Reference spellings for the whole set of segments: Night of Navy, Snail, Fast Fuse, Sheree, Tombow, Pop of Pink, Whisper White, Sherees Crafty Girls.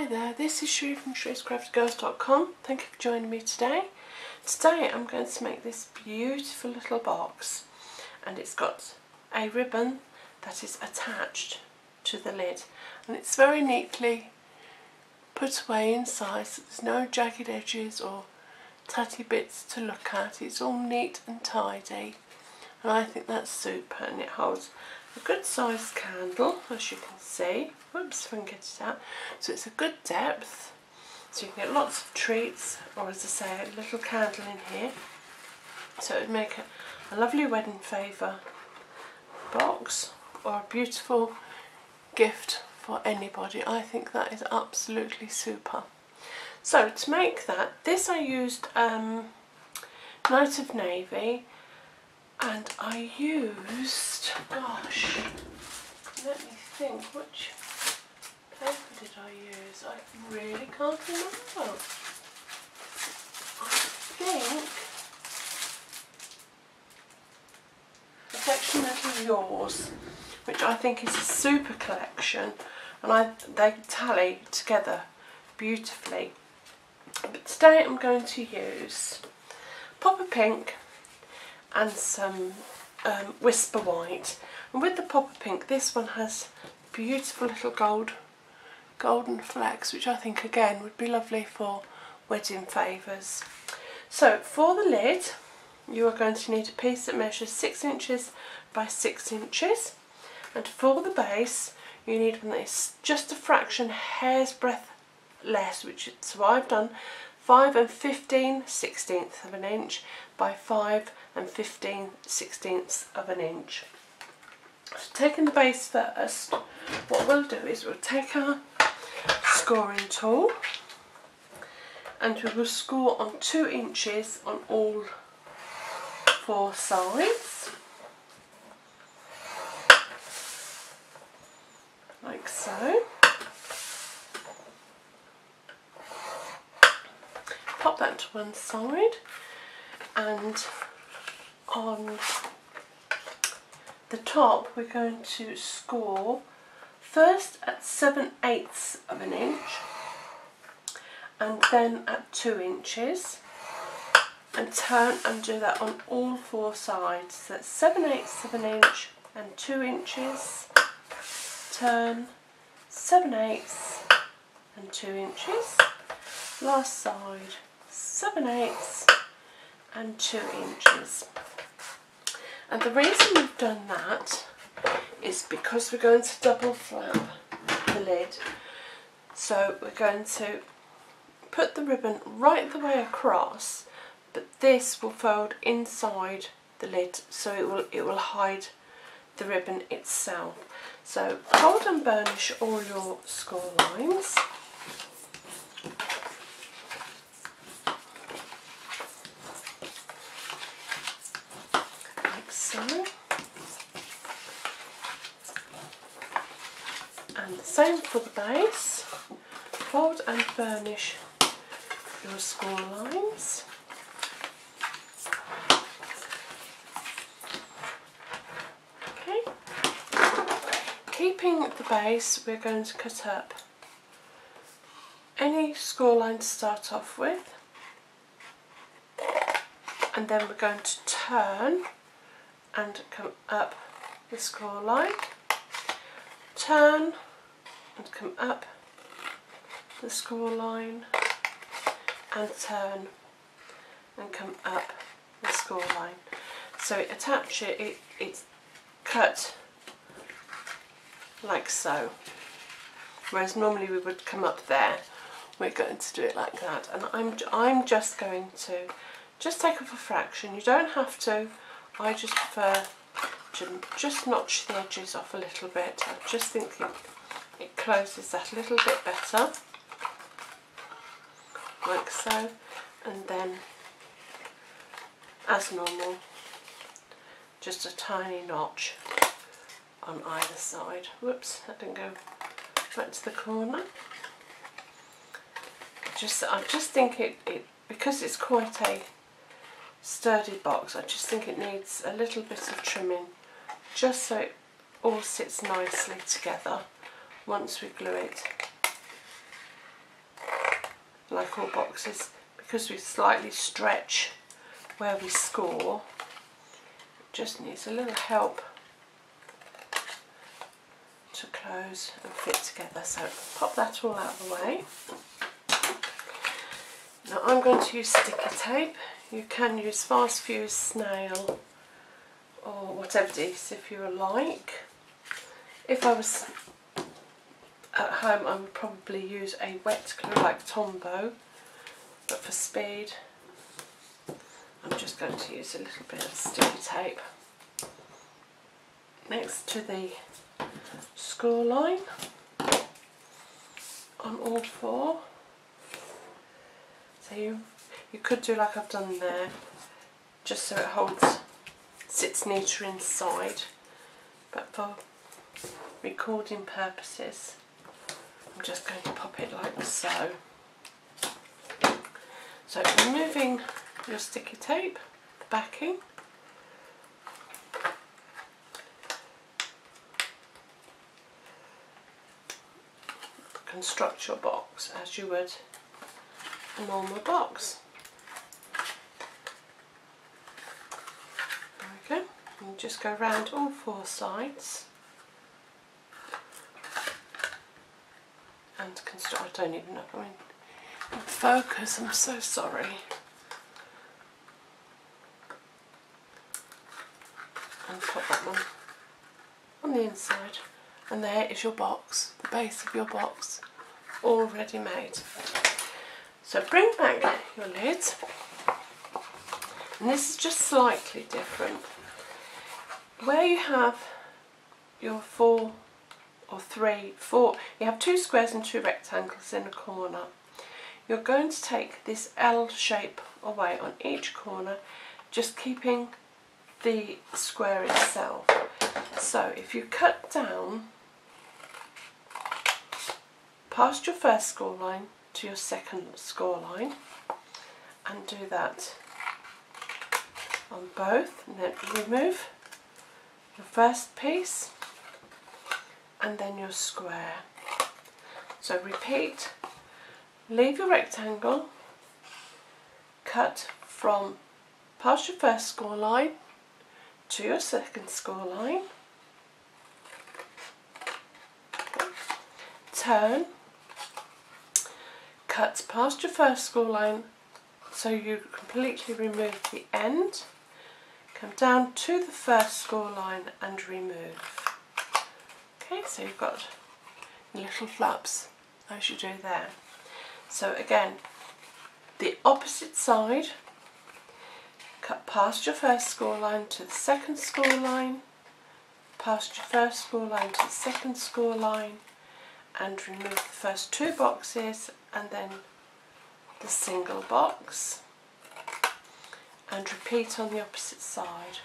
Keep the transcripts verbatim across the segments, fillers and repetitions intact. Hi there, this is Sheree from Sherees Crafty Girls dot com. Thank you for joining me today. Today I'm going to make this beautiful little box, and it's got a ribbon that is attached to the lid, and it's very neatly put away inside, so there's no jagged edges or tatty bits to look at. It's all neat and tidy, and I think that's super. And it holds a good sized candle, as you can see. Whoops, if I can get it out. So it's a good depth, so you can get lots of treats, or as I say, a little candle in here. So it would make a, a lovely wedding favour box, or a beautiful gift for anybody. I think that is absolutely super. So to make that, this I used um, Night of Navy. And I used, gosh, let me think, which paper did I use? I really can't remember. I think the Section Little Yours, which I think is a super collection, and I they tally together beautifully. But today I'm going to use Pop of Pink and some um, Whisper White. And with the Pop of Pink, this one has beautiful little gold golden flecks, which I think again would be lovely for wedding favours. So for the lid, you are going to need a piece that measures six inches by six inches. And for the base, you need one that is just a fraction hair's breadth less, which so I've done five and fifteen sixteenths of an inch by five and fifteen sixteenths of an inch. So taking the base first, what we'll do is we'll take our scoring tool and we will score on two inches on all four sides, like so. Pop that to one side, and on the top we're going to score first at seven eighths of an inch, and then at two inches, and turn and do that on all four sides. So that's seven eighths of an inch and two inches, turn, seven eighths and two inches, last side, seven eighths and two inches. And the reason we've done that is because we're going to double flap the lid. So we're going to put the ribbon right the way across, but this will fold inside the lid, so it will, it will hide the ribbon itself. So hold and burnish all your score lines. And the same for the base, fold and burnish your score lines. Okay. Keeping the base, we're going to cut up any score line to start off with, and then we're going to turn and come up the score line, turn and come up the score line, and turn and come up the score line. So it attach it, it it's cut like so, whereas normally we would come up there. We're going to do it like that, and I'm, I'm just going to just take off a fraction. You don't have to. I just prefer to just notch the edges off a little bit. I just think it, it closes that a little bit better, like so, and then as normal, just a tiny notch on either side. Whoops, that didn't go back to the corner. Just, I just think it, it because it's quite a sturdy box, I just think it needs a little bit of trimming, just so it all sits nicely together once we glue it like all boxes, because we slightly stretch where we score, it just needs a little help to close and fit together. So pop that all out of the way. Now I'm going to use sticky tape. You can use Fast Fuse, Snail, or whatever it is if you like. If I was at home, I would probably use a wet glue like Tombow, but for speed, I'm just going to use a little bit of sticky tape next to the score line on all four. So you, you could do like I've done there, just so it holds, sits neater inside, but for recording purposes I'm just going to pop it like so. So removing your sticky tape, the backing, construct your box as you would a normal box. There we go. You just go around all four sides and construct. I don't even know if I'm in focus, I'm so sorry. And pop that one on the inside, and there is your box, the base of your box, already made. So bring back your lid, and this is just slightly different. Where you have your four or three, four, you have two squares and two rectangles in a corner. You're going to take this L shape away on each corner, just keeping the square itself. So if you cut down past your first score line to your second score line, and do that on both, and then remove your first piece and then your square. So repeat, leave your rectangle, cut from past your first score line to your second score line, turn, cut past your first score line so you completely remove the end, come down to the first score line and remove. Okay, so you've got little flaps as you do there. So again, the opposite side, cut past your first score line to the second score line, past your first score line to the second score line, and remove the first two boxes and then the single box, and repeat on the opposite side,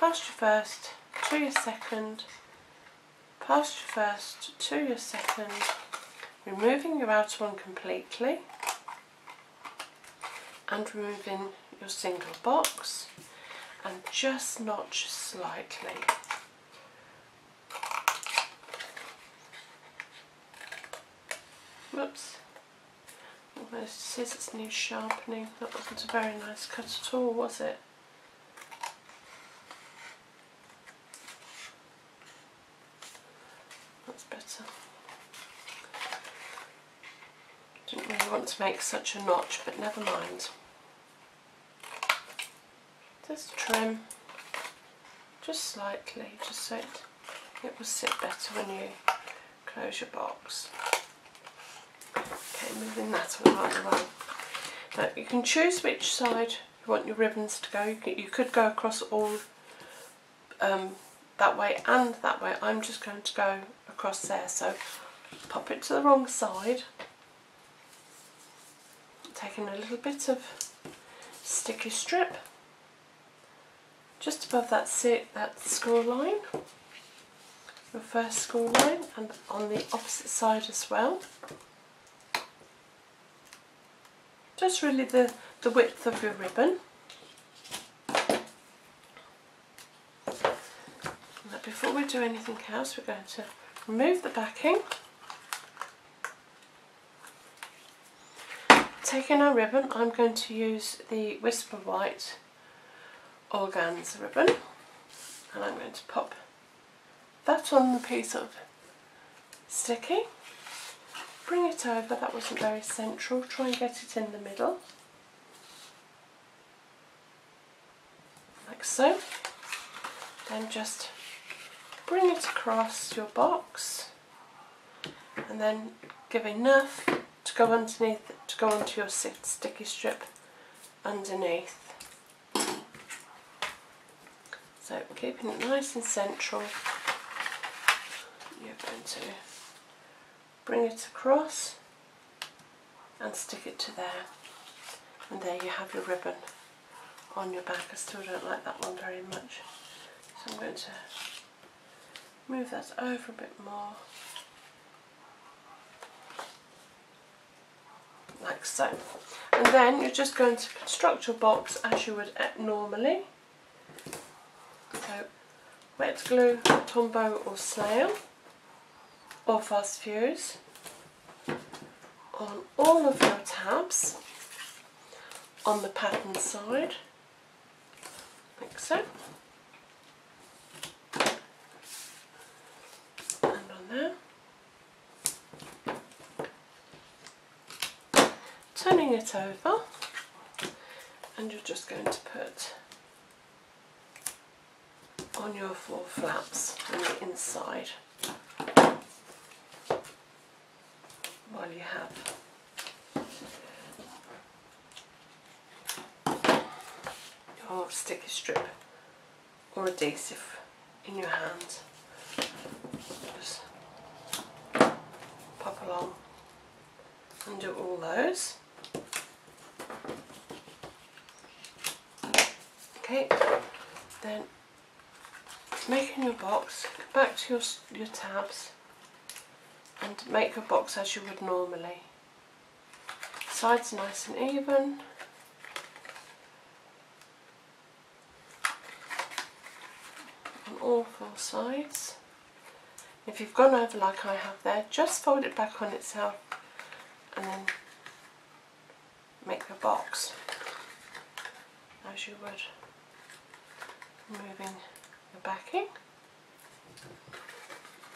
past your first to your second, past your first to your second, removing your outer one completely and removing your single box, and just notch slightly. Whoops, those scissors need sharpening. That wasn't a very nice cut at all, was it? That's better. Didn't really want to make such a notch, but never mind. Just trim, just slightly, just so it, it will sit better when you close your box. Okay, moving that one out of the way. Now you can choose which side you want your ribbons to go. You could, you could go across all um, that way and that way. I'm just going to go across there, so pop it to the wrong side, taking a little bit of sticky strip just above that sit that score line, your first score line, and on the opposite side as well. Just really the, the width of your ribbon. Now before we do anything else, we're going to remove the backing taken our ribbon, I'm going to use the Whisper White organza ribbon, and I'm going to pop that on the piece of sticky, bring it over. That wasn't very central, try and get it in the middle, like so. Then just bring it across your box, and then give enough to go underneath, to go onto your sticky strip underneath. So keeping it nice and central, you're going to bring it across and stick it to there. And there you have your ribbon on your back. I still don't like that one very much. So I'm going to move that over a bit more, like so. And then you're just going to construct your box as you would normally. So wet glue, Tombow or Snail, or Fast Fuse on all of your tabs on the pattern side, like so, and on there, turning it over, and you're just going to put on your four flaps on the inside while you have your sticky strip or adhesive in your hand. Just pop along and do all those. Okay, then making your box, go back to your, your tabs and make your box as you would normally. Sides nice and even. On all four sides. If you've gone over like I have there, just fold it back on itself and then make your box as you would, moving the backing,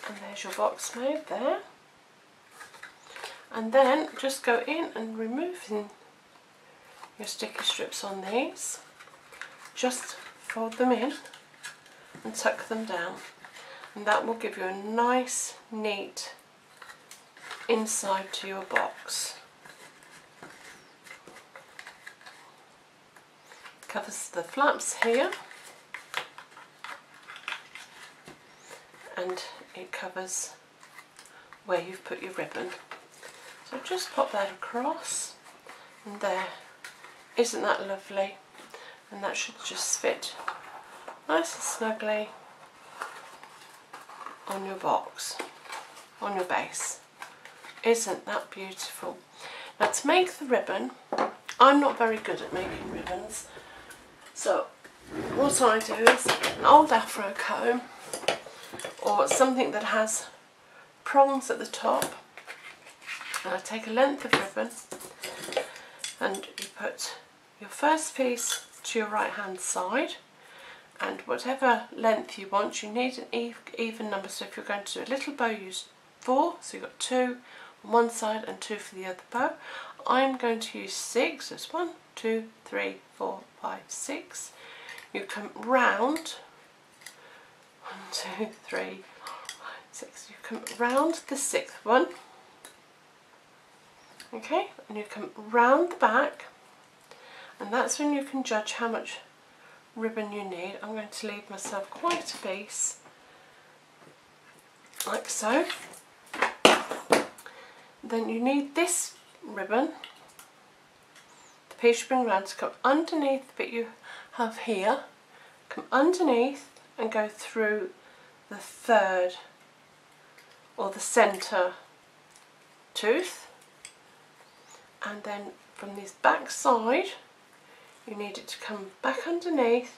and there's your box made there. And then just go in and removing your sticky strips on these, just fold them in and tuck them down, and that will give you a nice neat inside to your box. Covers the flaps here, and it covers where you've put your ribbon. So just pop that across, and there. Isn't that lovely? And that should just fit nice and snugly on your box, on your base. Isn't that beautiful? Now, to make the ribbon, I'm not very good at making ribbons, so what I do is an old afro comb, or something that has prongs at the top, and I take a length of ribbon, and you put your first piece to your right hand side, and whatever length you want. You need an even number, so if you're going to do a little bow, use four, so you've got two on one side and two for the other bow. I'm going to use six, so it's one, two, three, four, five, six. You come round, one, two, three, four, five, six. You come round the sixth one, okay, and you come round the back, and that's when you can judge how much ribbon you need. I'm going to leave myself quite a piece, like so. Then you need this ribbon, the piece you bring round, to come underneath the bit you have here, come underneath, and go through the third or the centre tooth, and then from this back side you need it to come back underneath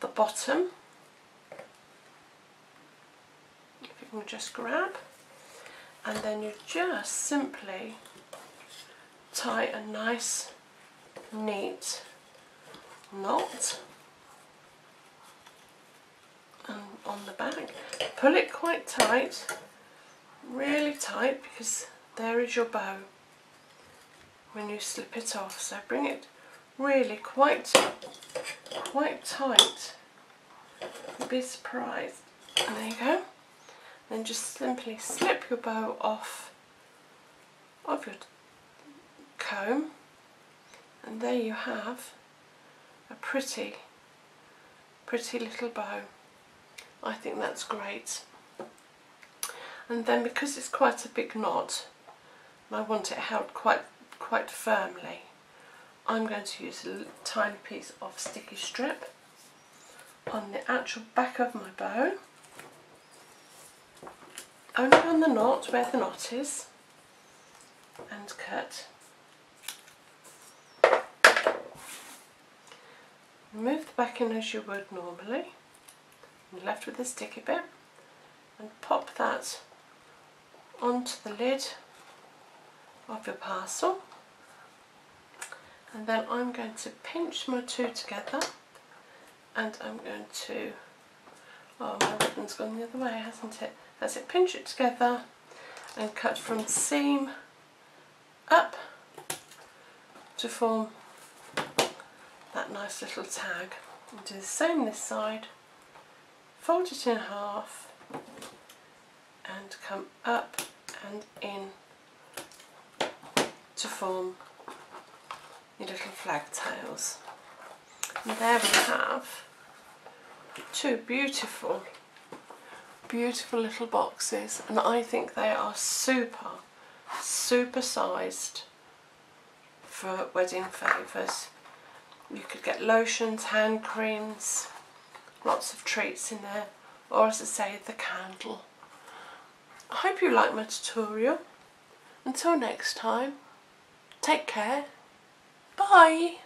the bottom, if you can just grab, and then you just simply tie a nice, neat knot um, on the back. Pull it quite tight, really tight, because there is your bow when you slip it off. So bring it really quite, quite tight. You'll be surprised. And there you go. Then just simply slip your bow off of your comb, and there you have a pretty, pretty little bow. I think that's great. And then, because it's quite a big knot, and I want it held quite, quite firmly, I'm going to use a tiny piece of sticky strip on the actual back of my bow. Only on the knot, where the knot is, and cut. Remove the back in as you would normally. I'm left with the sticky bit, and pop that onto the lid of your parcel. And then I'm going to pinch my two together, and I'm going to, oh, my ribbon's gone the other way, hasn't it? That's it, pinch it together and cut from seam up to form that nice little tag. And do the same this side, fold it in half and come up and in to form your little flag tails. And there we have two beautiful beautiful little boxes, and I think they are super super sized for wedding favours. You could get lotions, hand creams, lots of treats in there, or, as I say, the candle. I hope you like my tutorial. Until next time, take care, bye.